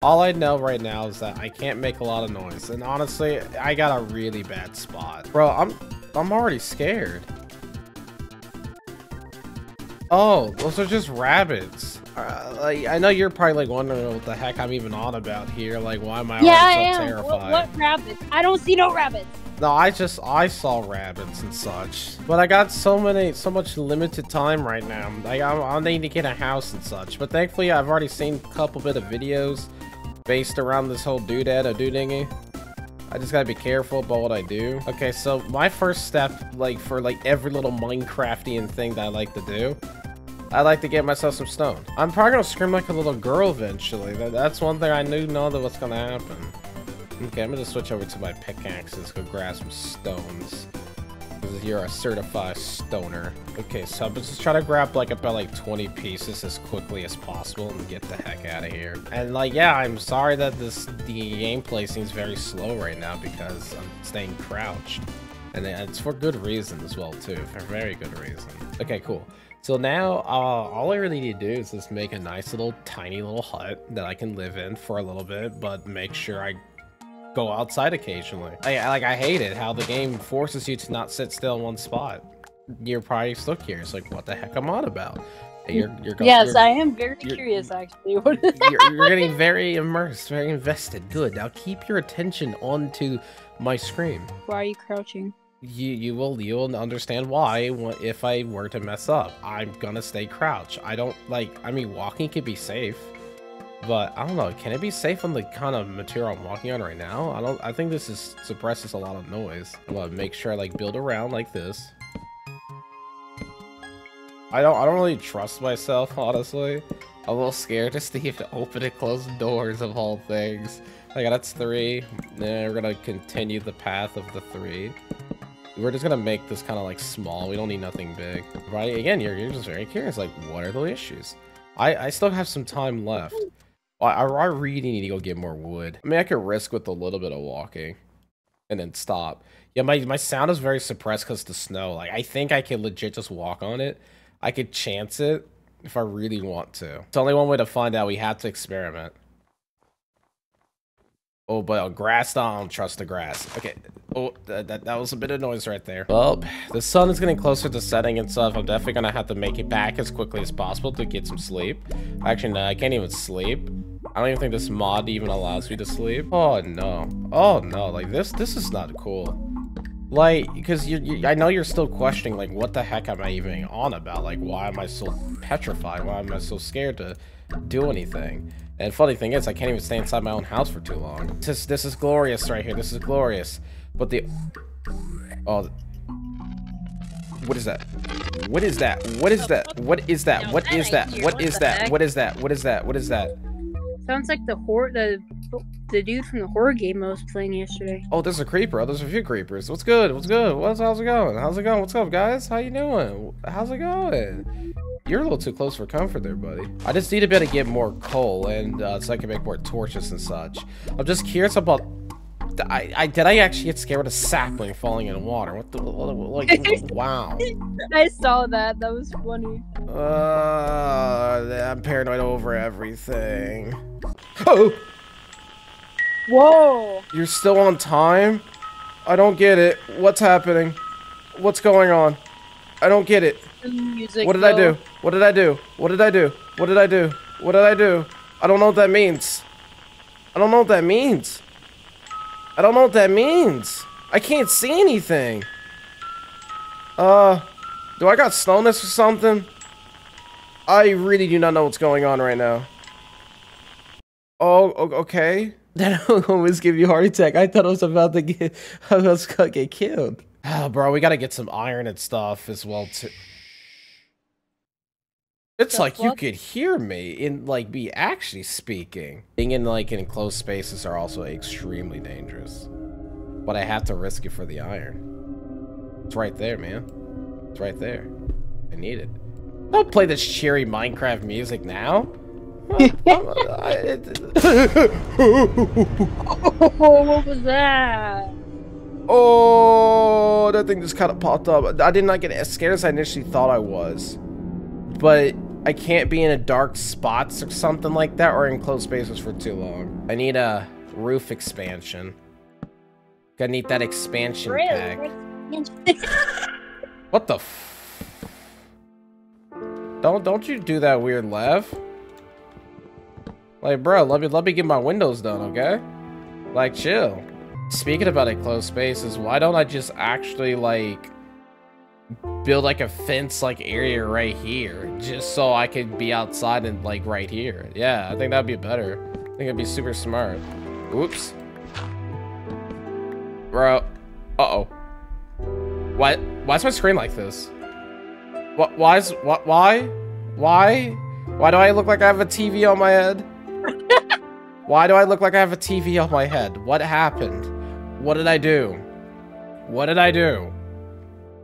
All I know right now is that I can't make a lot of noise, and honestly, I got a really bad spot. Bro, I'm already scared. Oh, those are just rabbits. I know you're probably like wondering what the heck I'm even on about here. Like, why am I so terrified? What rabbits? I don't see no rabbits. No, I saw rabbits and such, but I got so much limited time right now. Like, I need to get a house and such. But thankfully, I've already seen a couple bit of videos based around this whole doodad or doodingy. I just gotta be careful about what I do. Okay, so my first step, like for like every little Minecraftian thing that I like to do, I like to get myself some stone. I'm probably gonna scream like a little girl eventually. That's one thing I know that what's gonna happen. Okay, I'm gonna switch over to my pickaxes, go grab some stones. Because you're a certified stoner. Okay, so I'm just trying to grab like about like 20 pieces as quickly as possible and get the heck out of here. And like, yeah, I'm sorry that the gameplay seems very slow right now because I'm staying crouched. And it's for good reason as well too, for very good reason. Okay, cool. So now, all I really need to do is just make a nice little tiny little hut that I can live in for a little bit, but make sure I go outside occasionally. I hate it how the game forces you to not sit still in one spot. You're probably stuck here. It's like, what the heck am I on about? I am very curious actually. you're getting very immersed, very invested. Good. Now keep your attention onto my screen. Why are you crouching? You will understand why if I were to mess up. I'm gonna stay crouched. I mean walking could be safe. But I don't know, can it be safe on the kind of material I'm walking on right now? I think this suppresses a lot of noise. I'm gonna make sure I like build around like this. I don't really trust myself, honestly. I'm a little scared to Steve to open and close doors of all things. Okay, that's 3. We're gonna continue the path of the 3. We're just gonna make this kind of like small. We don't need nothing big. Right? Again, you're just very curious, like what are the issues? I still have some time left. I really need to go get more wood. I mean, I could risk with a little bit of walking and then stop. Yeah, my sound is very suppressed because the snow. Like, I think I could legit just walk on it. I could chance it if I really want to. It's only one way to find out. We have to experiment. Oh, but grass, I don't trust the grass. Okay. Oh, that was a bit of noise right there. Well, the sun is getting closer to setting and stuff. I'm definitely going to have to make it back as quickly as possible to get some sleep. Actually, no, I can't even sleep. I don't even think this mod even allows me to sleep. Oh, no. Oh, no. Like, this is not cool. Like, because I know you're still questioning, like, what the heck am I even on about? Like, why am I so petrified? Why am I so scared to do anything? And funny thing is, I can't even stay inside my own house for too long. This is glorious right here. This is glorious. But the... Oh. What is that? What is that? What is that? What is that? What is that? What is that? What is that? What is that? What is that? Sounds like the dude from the horror game I was playing yesterday. Oh, there's a creeper. Oh, there's a few creepers. What's good? What's good? How's it going? How's it going? What's up, guys? How you doing? How's it going? You're a little too close for comfort there, buddy. I just need to be able to get more coal and so I can make more torches and such. I'm just curious about... Did I actually get scared with a sapling falling in water? What the... Like, wow. I saw that. That was funny. I'm paranoid over everything. Oh! Whoa! You're still on time? I don't get it. What's happening? What's going on? I don't get it. Music, what did I do? What did I do? What did I do? What did I do? What did I do? I don't know what that means. I don't know what that means. I don't know what that means. I can't see anything. Do I got slowness or something? I really do not know what's going on right now. Oh, okay. That always give you a heart attack. I thought I was about to get, I was gonna get killed. Oh, bro, we gotta get some iron and stuff as well too. It's the like plug? You could hear me in like be actually speaking. Being in like enclosed spaces are also extremely dangerous. But I have to risk it for the iron. It's right there, man. It's right there. I need it. Don't play this cheery Minecraft music now. Oh, what was that? Oh, that thing just kind of popped up. I did not get as scared as I initially thought I was. But I can't be in a dark spots or something like that, or in closed spaces for too long. I need a roof expansion. Gonna need that expansion pack. What the f... Don't you do that weird laugh. Like, bro, let me get my windows done, okay? Like, chill. Speaking about enclosed spaces, why don't I just actually, like, build, like, a fence, like, area right here? Just so I could be outside and, like, right here. Yeah, I think that'd be better. I think it'd be super smart. Oops. Bro. Uh-oh. Why is my screen like this? Why do I look like I have a TV on my head? Why do I look like I have a TV on my head? What happened? What did I do? What did I do?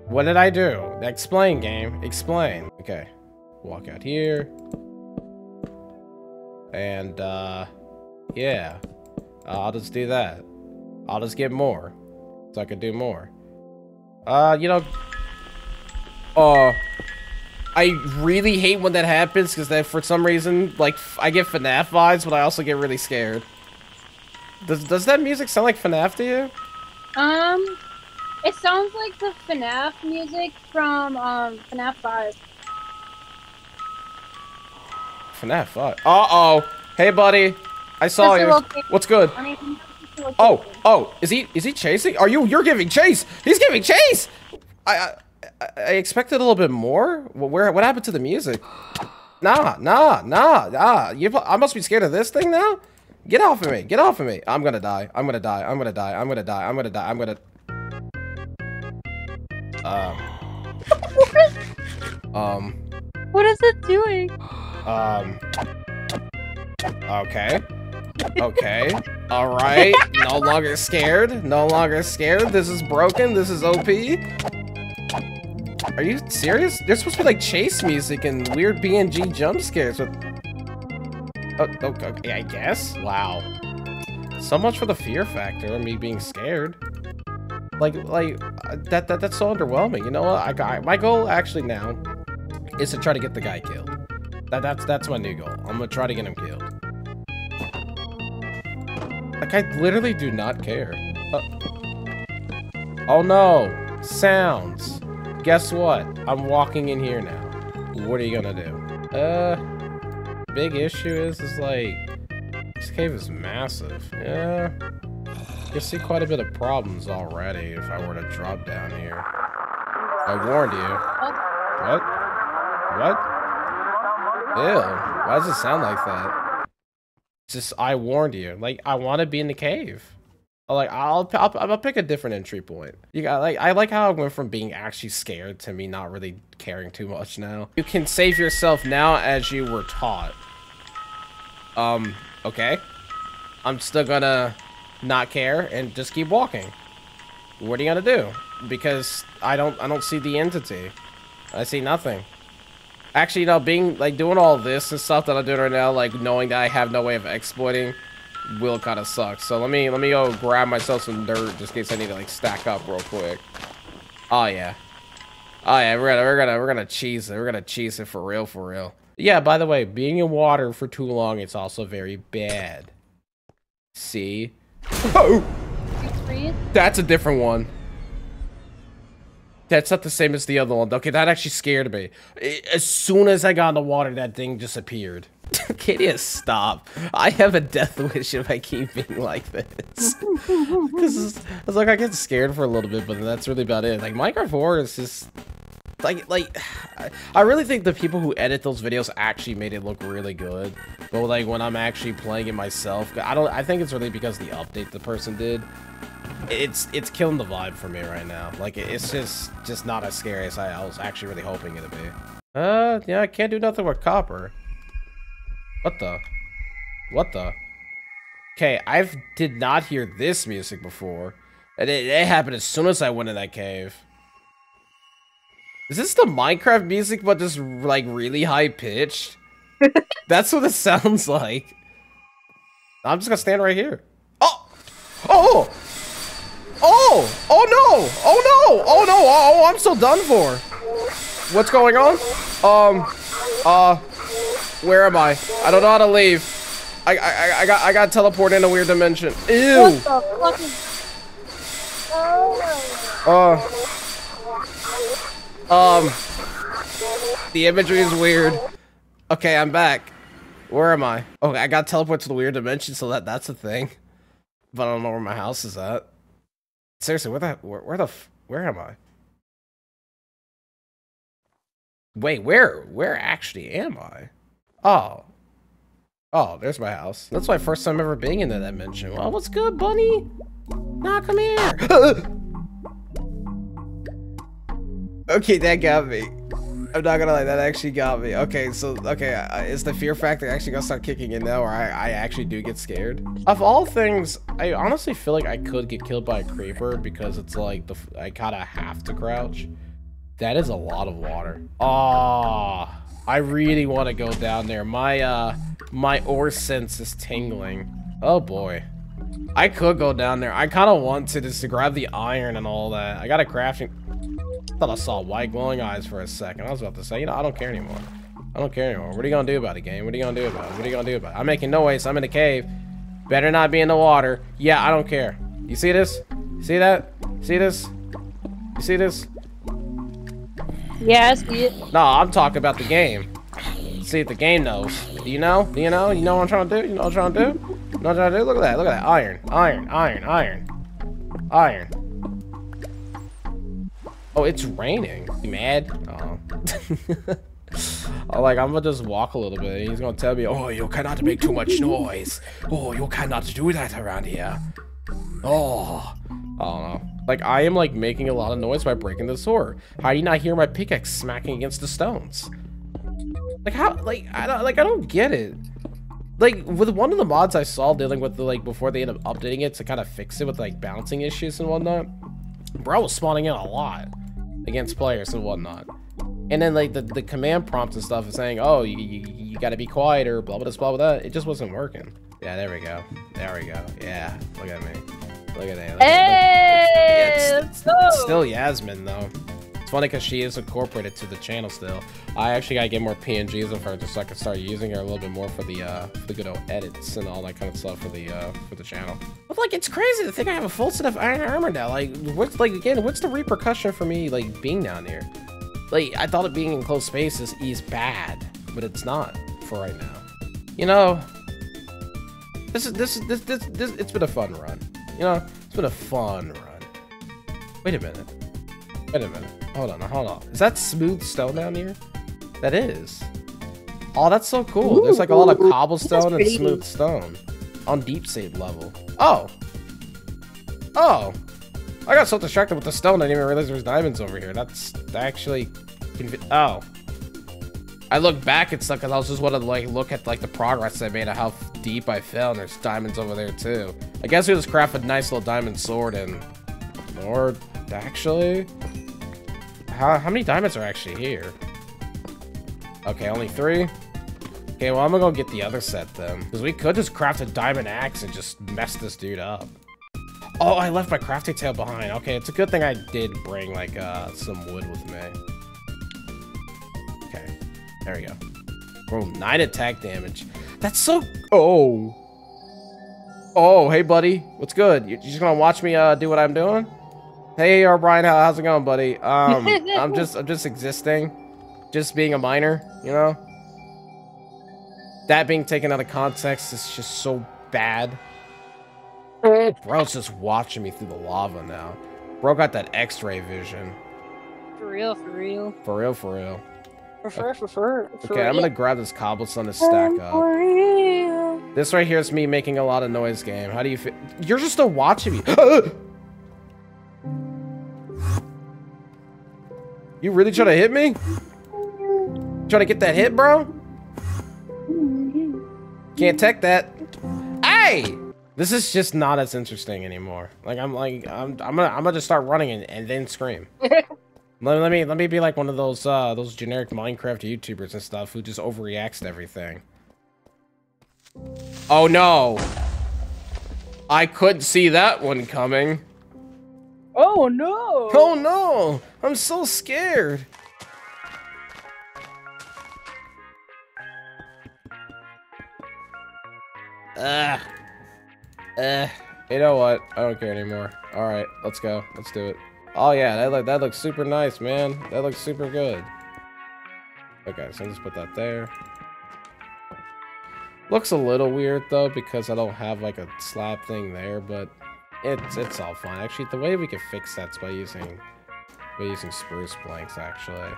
What did I do? Explain, game. Explain. Okay. Walk out here. And, yeah. I'll just do that. I'll just get more. So I can do more. You know... I really hate when that happens, because then for some reason, like, I get FNAF vibes, but I also get really scared. Does that music sound like FNAF to you? It sounds like the FNAF music from, FNAF 5. FNAF 5? Uh-oh! Hey, buddy! I saw you. What's good? I mean, oh! Oh! Is he chasing? Are you- You're giving chase! He's giving chase! I expected a little bit more. What happened to the music? Nah. I must be scared of this thing now? Get off of me. Get off of me. I'm gonna die. I'm gonna die. I'm gonna die. I'm gonna die. I'm gonna die. I'm gonna... What is it doing? Okay. Okay. Alright. No longer scared. No longer scared. This is broken. This is OP. Are you serious? There's supposed to be like chase music and weird BNG jump scares with... Oh, okay, I guess? Wow. So much for the fear factor and me being scared. Like, that's so underwhelming. You know what? My goal actually now is to try to get the guy killed. That's my new goal. I'm gonna try to get him killed. Like, I literally do not care. Oh no! Sounds! Guess what? I'm walking in here now. What are you gonna do? Big issue is like, this cave is massive. Yeah. You see quite a bit of problems already if I were to drop down here. I warned you. What? What? Ew. Why does it sound like that? Just, I warned you. Like, I want to be in the cave. Like, I'll pick a different entry point. You got, like, I like how I went from being actually scared to me not really caring too much now. You can save yourself now as you were taught. Okay. I'm still gonna not care and just keep walking. What are you gonna do? Because I don't see the entity. I see nothing. Actually, you know, being, like, doing all this and stuff that I'm doing right now, like, knowing that I have no way of exploiting will kind of suck. So let me go grab myself some dirt just in case I need to, like, stack up real quick. Oh yeah, oh yeah, we're gonna cheese it. We're gonna cheese it for real. Yeah, by the way, being in water for too long, it's also very bad. See? Oh, that's a different one. That's not the same as the other one. Okay, that actually scared me. As soon as I got in the water, that thing disappeared. Can you stop? I have a death wish if I keep being like this. Because I was like, I get scared for a little bit, but that's really about it. Like, Minecraft horror is just like I really think the people who edit those videos actually made it look really good. But like when I'm actually playing it myself, I think it's really because the update the person did. It's killing the vibe for me right now. Like, it's just not as scary as I was actually really hoping it'd be. Yeah, I can't do nothing with copper. What the? Okay, I did not hear this music before. And it happened as soon as I went in that cave. Is this the Minecraft music, but just, like, really high-pitched? That's what it sounds like. I'm just gonna stand right here. Oh! Oh! Oh! Oh no! Oh no! Oh no! Oh, I'm so done for! What's going on? Where am I? I don't know how to leave. I got teleported in a weird dimension. Ew. What the fuck? The imagery is weird. Okay, I'm back. Where am I? Okay, I got teleported to the weird dimension, so that's a thing. But I don't know where my house is at. Seriously, where am I? Wait, where actually am I? Oh. Oh, there's my house. That's my first time ever being in that dimension. Oh, what's good, bunny? Nah, come here. Okay, that got me. I'm not gonna lie, that actually got me. Okay, so, okay, is the fear factor actually gonna start kicking in now, or I actually do get scared? Of all things, I honestly feel like I could get killed by a creeper because it's like, I kinda have to crouch. That is a lot of water. Ah, oh, I really want to go down there. My ore sense is tingling. Oh boy, I could go down there. I kind of want to just to grab the iron and all that. I got a crafting. I thought I saw white glowing eyes for a second. I was about to say, you know, I don't care anymore. I don't care anymore. What are you gonna do about it, game? What are you gonna do about it? What are you gonna do about it? I'm making noise. I'm in a cave. Better not be in the water. Yeah, I don't care. You see this? See that? See this? You see this? Yeah, I see it. No, I'm talking about the game. See if the game knows. Do you know? Do you know? You know what I'm trying to do? You know what I'm trying to do? You know what I'm trying to do? Look at that. Look at that. Iron. Iron. Iron. Iron. Iron. Oh, it's raining. You mad? Oh. Like, I'm gonna just walk a little bit. He's gonna tell me, oh, you cannot make too much noise. Oh, you cannot do that around here. Oh. I don't know. Like, I am, like, making a lot of noise by breaking the sword. How do you not hear my pickaxe smacking against the stones? Like, how, like, I don't get it. Like, with one of the mods I saw dealing with, before they ended up updating it to kind of fix it with, like, bouncing issues and whatnot, bro was spawning in a lot against players and whatnot. And then, like, the command prompts and stuff is saying, oh, you gotta be quiet or blah, blah, blah, blah, blah. It just wasn't working. Yeah, there we go. There we go. Yeah, look at me. Look at that. Look, hey, look. Yeah, it's still Yasmin, though. It's funny because she is incorporated to the channel still. I actually got to get more PNGs of her just so I can start using her a little bit more for the good old edits and all that kind of stuff for the channel. But, like, it's crazy to think I have a full set of iron armor now. Like, what's, like, again, what's the repercussion for me, like, being down here? Like, I thought it being in closed spaces is bad, but it's not for right now. You know, this it's been a fun run. You know, it's been a fun run. Wait a minute. Wait a minute. Hold on, hold on. Is that smooth stone down here? That is. Oh, that's so cool. Ooh, there's like a lot of cobblestone and smooth stone on deep save level. Oh. Oh. I got so distracted with the stone, I didn't even realize there was diamonds over here. That's actually... Oh. I look back and stuff because I was just wanting to like look at like the progress I made of how deep I fell, and there's diamonds over there too. I guess we just craft a nice little diamond sword and, or actually, how many diamonds are actually here? Okay, only 3. Okay, well I'm gonna go get the other set then, because we could just craft a diamond axe and just mess this dude up. Oh, I left my crafting table behind. Okay, it's a good thing I did bring like some wood with me. There we go. Bro, 9 attack damage. That's so... Oh. Oh, hey, buddy. What's good? You just gonna watch me do what I'm doing? Hey, O'Brien, how's it going, buddy? I'm just existing. Just being a miner, you know? That being taken out of context is just so bad. Bro's just watching me through the lava now. Bro got that X-ray vision. For real, for real. For real, for real. Okay, I'm gonna grab this cobblestone to stack up. This right here is me making a lot of noise, game. How do you feel? You're just still watching me. You really trying to hit me? Trying to get that hit, bro? Can't tech that. Hey! This is just not as interesting anymore. Like, I'm gonna just start running and then scream. Let me be like one of those generic Minecraft YouTubers and stuff who just overreacts to everything. Oh no! I couldn't see that one coming. Oh no! Oh no! I'm so scared. You know what? I don't care anymore. All right, let's go. Let's do it. Oh yeah, that looks super nice, man. That looks super good. Okay, so I'll just put that there. Looks a little weird though because I don't have like a slab thing there, but it's all fine. Actually, the way we can fix that's by using spruce planks. Actually,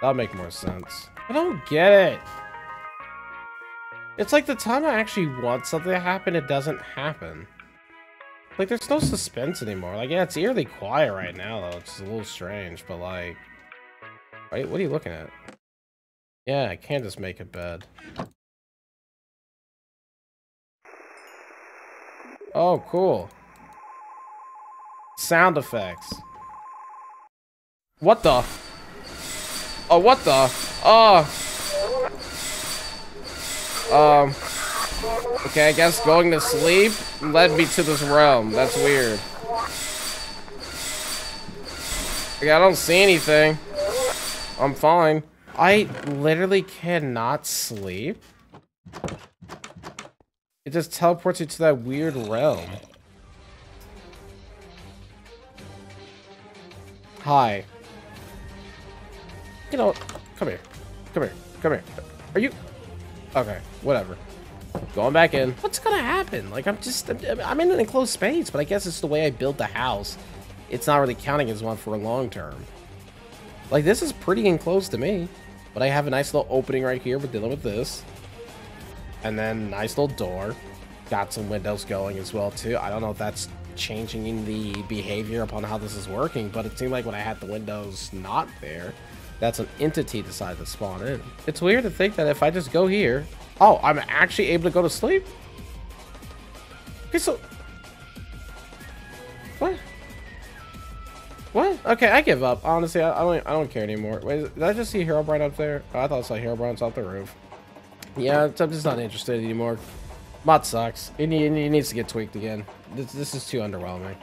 that'll make more sense. I don't get it. It's like the time I actually want something to happen, it doesn't happen. Like, there's no suspense anymore. Like, yeah, it's eerily quiet right now, though. It's a little strange, but, like... Right? What are you looking at? Yeah, I can't just make a bed. Oh, cool. Sound effects. What the? Oh, what the? Oh! Okay, I guess going to sleep led me to this realm. That's weird. Like, I don't see anything. I'm fine. I literally cannot sleep. It just teleports you to that weird realm. Hi. You know, come here. Come here. Come here. Are you... Okay, whatever. Going back in. What's gonna happen? Like, I'm in an enclosed space, but I guess it's the way I built the house. It's not really counting as one for a long term. Like, this is pretty enclosed to me, but I have a nice little opening right here. We're dealing with this. And then, nice little door. Got some windows going as well, too. I don't know if that's changing in the behavior upon how this is working, but it seemed like when I had the windows not there, that's an entity decided to spawn in. It's weird to think that if I just go here... Oh, I'm actually able to go to sleep? Okay, so... What? What? Okay, I give up. Honestly, I don't care anymore. Wait, did I just see O'Brien up there? Oh, I thought I saw O'Brien's off the roof. Yeah, I'm just not interested anymore. Mod sucks. It needs to get tweaked again. This is too underwhelming.